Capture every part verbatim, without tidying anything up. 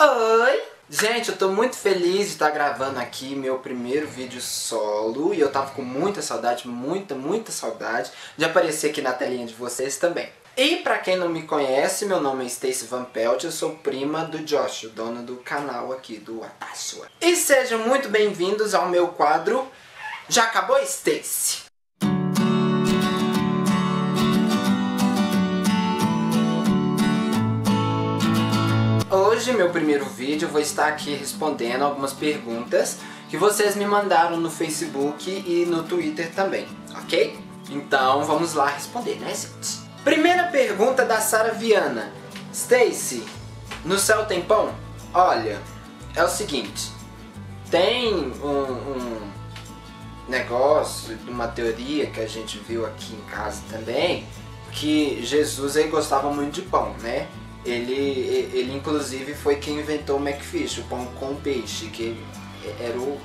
Oi! Gente, eu tô muito feliz de estar gravando aqui meu primeiro vídeo solo. E eu tava com muita saudade, muita, muita saudade de aparecer aqui na telinha de vocês também. E pra quem não me conhece, meu nome é Stacy Van Pelt, eu sou prima do Josh, o dono do canal aqui do WataShua. E sejam muito bem-vindos ao meu quadro Já Acabou, Stacy? Hoje, meu primeiro vídeo, eu vou estar aqui respondendo algumas perguntas que vocês me mandaram no Facebook e no Twitter também, ok? Então, vamos lá responder, né, gente? Primeira pergunta da Sara Viana. Stacy, no céu tem pão? Olha, é o seguinte, tem um, um negócio, uma teoria que a gente viu aqui em casa também, que Jesus aí gostava muito de pão, né? Ele, ele inclusive foi quem inventou o McFish, o pão com peixe, que era o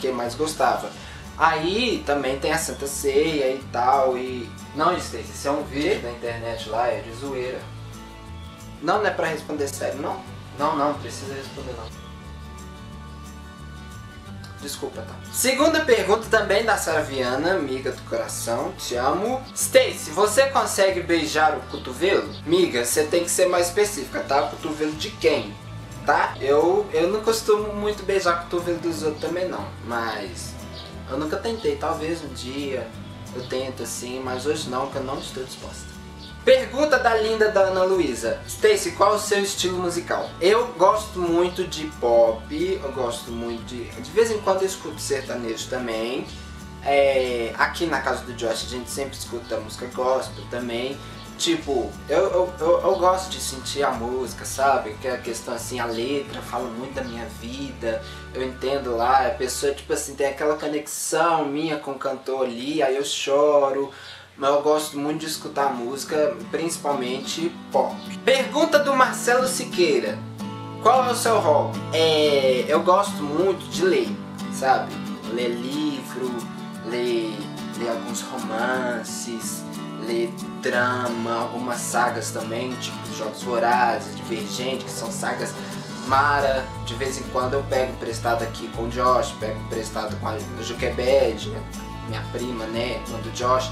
que mais gostava. Aí também tem a Santa Ceia e tal, e... Não, Stacy, isso é um vídeo da internet lá, é de zoeira. Não, não é pra responder sério, não? Não, não, precisa responder não. Desculpa, tá? Segunda pergunta também da Sara Viana, amiga do coração, te amo. Stacy, você consegue beijar o cotovelo? Miga, você tem que ser mais específica, tá? O cotovelo de quem, tá? Eu, eu não costumo muito beijar o cotovelo dos outros também não, mas... Eu nunca tentei, talvez um dia eu tento assim, mas hoje não, porque eu não estou disposta. Pergunta da linda da Ana Luísa. Stacy, qual o seu estilo musical? Eu gosto muito de pop, eu gosto muito de... De vez em quando eu escuto sertanejo também. É... Aqui na casa do Josh a gente sempre escuta música gospel também. Tipo, eu, eu, eu, eu gosto de sentir a música, sabe? Que a questão assim, a letra fala muito da minha vida. Eu entendo lá, a pessoa tipo assim, tem aquela conexão minha com o cantor ali, aí eu choro. Mas eu gosto muito de escutar música, principalmente pop. Pergunta do Marcelo Siqueira. Qual é o seu hobby? É, eu gosto muito de ler, sabe? Ler livro, ler, ler alguns romances, ler drama, algumas sagas também, tipo Jogos Vorazes, Divergente, que são sagas mara. De vez em quando eu pego emprestado aqui com o Josh, pego emprestado com a Joquebed, minha prima, né, com o Josh.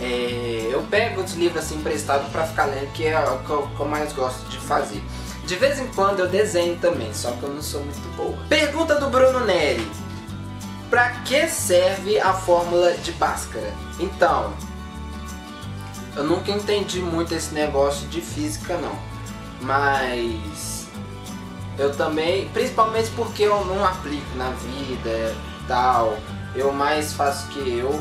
É, eu pego os livros assim emprestados pra ficar lendo, que é o que eu, que eu mais gosto de fazer. De vez em quando eu desenho também, só que eu não sou muito boa. Pergunta do Bruno Neri. Pra que serve a fórmula de Bhaskara? Então, eu nunca entendi muito esse negócio de física não, mas eu também, principalmente porque eu não aplico na vida tal, eu mais faço que eu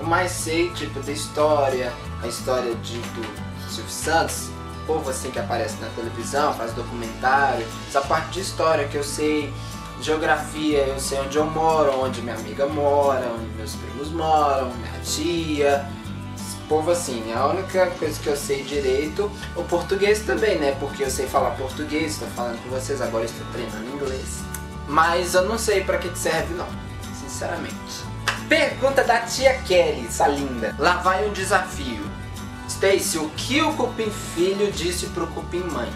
Eu mais sei, tipo, da história, a história de, do Silvio Santos, povo assim que aparece na televisão, faz documentário, essa parte de história que eu sei, geografia, eu sei onde eu moro, onde minha amiga mora, onde meus primos moram, minha tia, esse povo assim, a única coisa que eu sei direito, o português também, né, porque eu sei falar português, estou falando com vocês, agora estou treinando inglês, mas eu não sei pra que que serve não, sinceramente. Pergunta da tia Kelly, essa linda. Lá vai um desafio. Stacy, o que o cupim filho disse pro cupim mãe?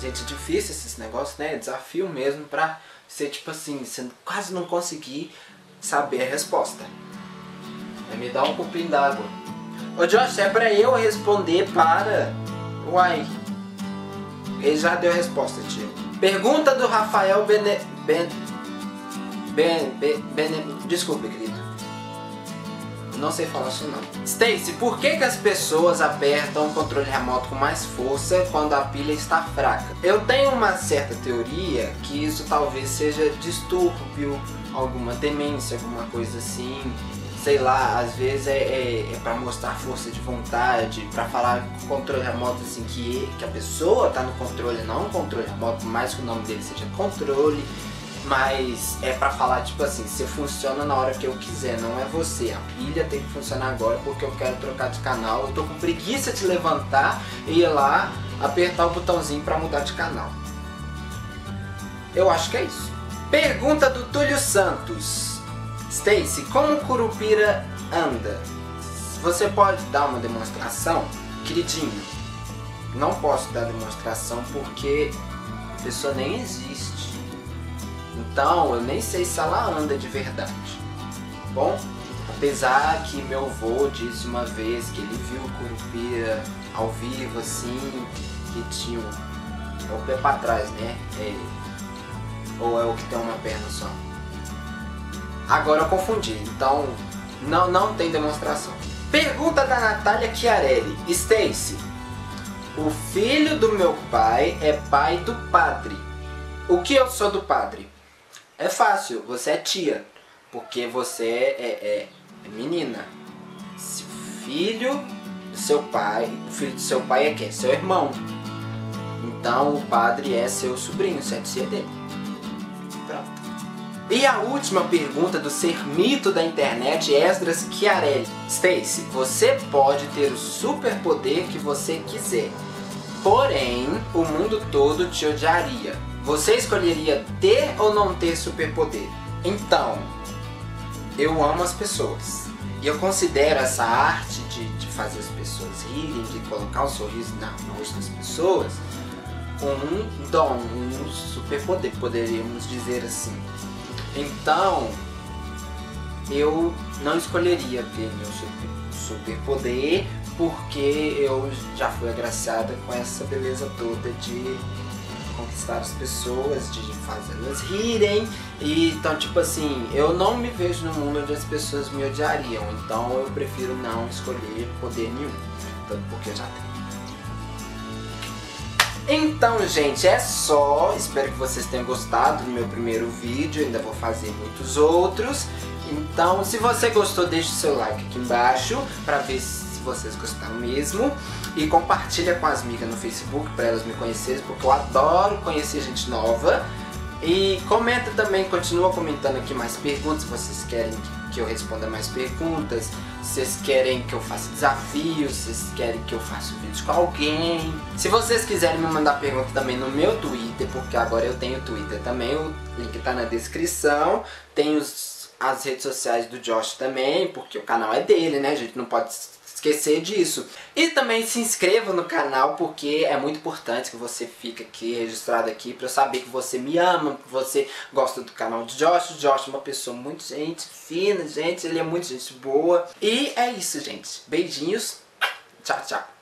Gente, é difícil esses negócios, né? É desafio mesmo pra ser tipo assim, você quase não conseguir saber a resposta. É me dar um cupim d'água. Ô Josh, é pra eu responder para... Uai. Ele já deu a resposta, tia. Pergunta do Rafael Bene... Ben... Ben... Ben... Ben... Desculpe, querido. Não sei falar isso não. Stacy, por que que as pessoas apertam o controle remoto com mais força quando a pilha está fraca? Eu tenho uma certa teoria que isso talvez seja distúrbio, alguma demência, alguma coisa assim. Sei lá, às vezes é, é, é pra mostrar força de vontade, pra falar com o controle remoto assim, que, que a pessoa tá no controle, não controle remoto, mais que o nome dele seja controle, mas é pra falar tipo assim, você funciona na hora que eu quiser, não é você, a pilha tem que funcionar agora porque eu quero trocar de canal, eu tô com preguiça de levantar e ir lá apertar o botãozinho pra mudar de canal. Eu acho que é isso. Pergunta do Túlio Santos. Stacy, como Curupira anda? Você pode dar uma demonstração? Queridinho, não posso dar demonstração porque a pessoa nem existe. Então, eu nem sei se ela anda de verdade. Bom, apesar que meu avô disse uma vez que ele viu o Curupira ao vivo, assim, que tinha o pé pra trás, né? É, ou é o que tem uma perna só? Agora eu confundi, então não, não tem demonstração. Pergunta da Natália Chiarelli. Stacy, o filho do meu pai é pai do padre. O que eu sou do padre? É fácil, você é tia, porque você é, é, é menina. Se filho do seu pai, o filho do seu pai é quem? Seu irmão. Então o padre é seu sobrinho, você é tia dele. Pronto. E a última pergunta do ser mito da internet, Esdras Chiarelli. Stacy, você pode ter o superpoder que você quiser, porém o mundo todo te odiaria. Você escolheria ter ou não ter superpoder? Então, eu amo as pessoas. E eu considero essa arte de, de fazer as pessoas rirem, de colocar um sorriso na rosto das pessoas, um dom, um superpoder, poderíamos dizer assim. Então, eu não escolheria ter meu superpoder, porque eu já fui agraciada com essa beleza toda de conquistar as pessoas, de fazê-las rirem, e então tipo assim, eu não me vejo no mundo onde as pessoas me odiariam, então eu prefiro não escolher poder nenhum, tanto porque eu já tenho. Então, gente, é só, espero que vocês tenham gostado do meu primeiro vídeo, ainda vou fazer muitos outros, então se você gostou, deixa o seu like aqui embaixo pra ver se vocês gostaram mesmo, e compartilha com as amigas no Facebook para elas me conhecerem, porque eu adoro conhecer gente nova, e comenta também, continua comentando aqui mais perguntas, se vocês querem que eu responda mais perguntas, se vocês querem que eu faça desafios, se vocês querem que eu faça um vídeo com alguém, se vocês quiserem me mandar pergunta também no meu Twitter, porque agora eu tenho Twitter também, o link tá na descrição, tem os, as redes sociais do Josh também, porque o canal é dele, né, a gente não pode esquecer disso. E também se inscreva no canal, porque é muito importante que você fique aqui, registrado aqui, pra eu saber que você me ama, que você gosta do canal de Josh. O Josh é uma pessoa muito gente fina, gente, ele é muito gente boa. E é isso, gente. Beijinhos. Tchau, tchau.